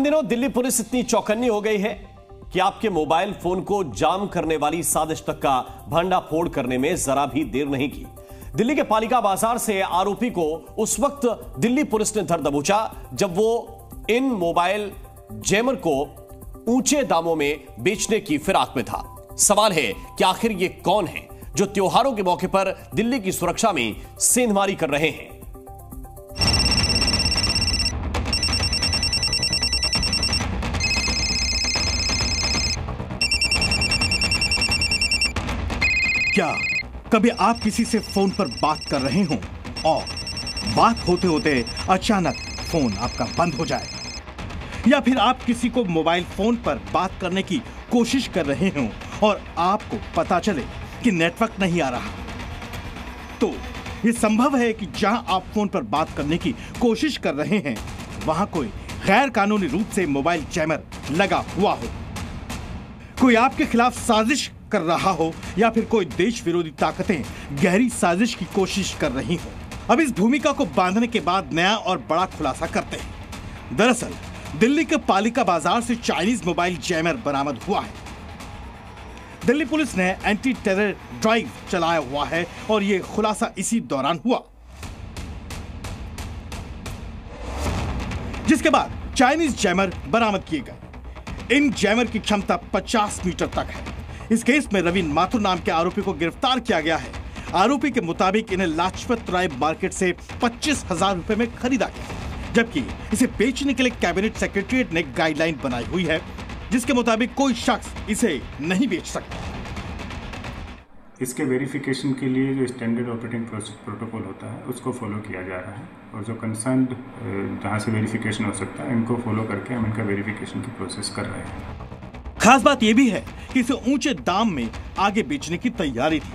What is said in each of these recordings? इन दिनों दिल्ली पुलिस इतनी चौकन्नी हो गई है कि आपके मोबाइल फोन को जाम करने वाली साजिश तक का भंडाफोड़ करने में जरा भी देर नहीं की। दिल्ली के पालिका बाजार से आरोपी को उस वक्त दिल्ली पुलिस ने धर दबोचा जब वो इन मोबाइल जैमर को ऊंचे दामों में बेचने की फिराक में था। सवाल है कि आखिर ये कौन है जो त्योहारों के मौके पर दिल्ली की सुरक्षा में सेंधमारी कर रहे हैं। क्या कभी आप किसी से फोन पर बात कर रहे हो और बात होते होते अचानक फोन आपका बंद हो जाए, या फिर आप किसी को मोबाइल फोन पर बात करने की कोशिश कर रहे हो और आपको पता चले कि नेटवर्क नहीं आ रहा, तो ये संभव है कि जहां आप फोन पर बात करने की कोशिश कर रहे हैं वहां कोई गैर कानूनी रूप से मोबाइल जैमर लगा हुआ हो, कोई आपके खिलाफ साजिश कर रहा हो या फिर कोई देश विरोधी ताकतें गहरी साजिश की कोशिश कर रही हो। अब इस भूमिका को बांधने के बाद नया और बड़ा खुलासा करते हैं। दरअसल दिल्ली के पालिका बाजार से चाइनीज मोबाइल जैमर बरामद हुआ है। दिल्ली पुलिस ने एंटी टेरर ड्राइव चलाया हुआ है और ये खुलासा इसी दौरान हुआ, जिसके बाद चाइनीज जैमर बरामद किए गए। इन जैमर की क्षमता 50 मीटर तक है। इस केस में रवीन माथुर नाम के आरोपी को गिरफ्तार किया गया है। आरोपी के मुताबिक इन्हें लाजपत राय मार्केट से 25,000 रुपए में खरीदा गया, जबकि इसे बेचने के लिए कैबिनेट सेक्रेटरी ने गाइडलाइन बनाई हुई है, जिसके मुताबिक कोई शख्स इसे नहीं बेच सकता। इसके वेरिफिकेशन के लिए जो स्टैंडर्ड ऑपरेटिंग प्रोटोकॉल होता है उसको फॉलो किया जा रहा है और जो कंसर्न जहाँ से वेरिफिकेशन हो सकता है इनको फॉलो करके हम इनका वेरिफिकेशन की प्रोसेस कर रहे हैं। खास बात यह भी है कि इसे ऊंचे दाम में आगे बेचने की तैयारी थी।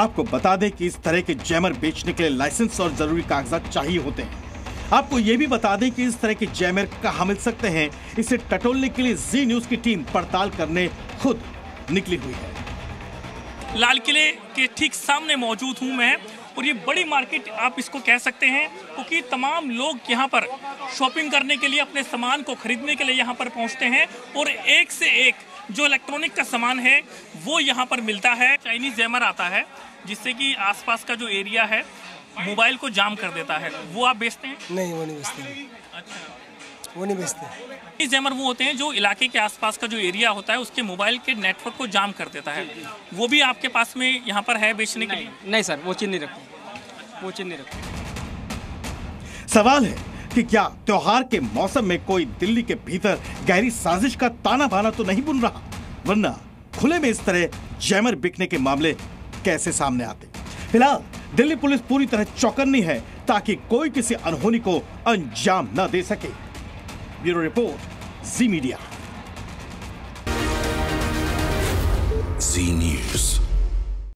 आपको बता दें कि इस तरह के जैमर बेचने के लिए लाइसेंस और जरूरी कागजात चाहिए होते हैं। आपको ये भी बता दें कि इस तरह के जैमर कहां मिल सकते हैं, इसे टटोलने के लिए जी न्यूज की टीम पड़ताल करने खुद निकली हुई है। लाल किले के ठीक सामने मौजूद हूँ मैं और ये बड़ी मार्केट आप इसको कह सकते हैं, क्योंकि तमाम लोग यहाँ पर शॉपिंग करने के लिए, अपने सामान को खरीदने के लिए यहाँ पर पहुँचते हैं और एक से एक जो इलेक्ट्रॉनिक का सामान है वो यहाँ पर मिलता है। चाइनीज जैमर आता है जिससे कि आसपास का जो एरिया है मोबाइल को जाम कर देता है। वो आप बेचते हैं? नहीं, वो नहीं बेचते हैं। अच्छा, वो नहीं बेचते हैं। चाइनीज जैमर वो होते हैं जो इलाके के आसपास का जो एरिया होता है उसके मोबाइल के नेटवर्क को जाम कर देता है। वो भी आपके पास में यहाँ पर है बेचने के लिए? नहीं सर, वो चीज नहीं रखते, वो चीज नहीं रखते। सवाल है कि क्या त्योहार के मौसम में कोई दिल्ली के भीतर गहरी साजिश का ताना बाना तो नहीं बुन रहा, वरना खुले में इस तरह जैमर बिकने के मामले कैसे सामने आते। फिलहाल दिल्ली पुलिस पूरी तरह चौकन्नी है ताकि कोई किसी अनहोनी को अंजाम न दे सके। ब्यूरो रिपोर्ट, जी मीडिया, जी न्यूज।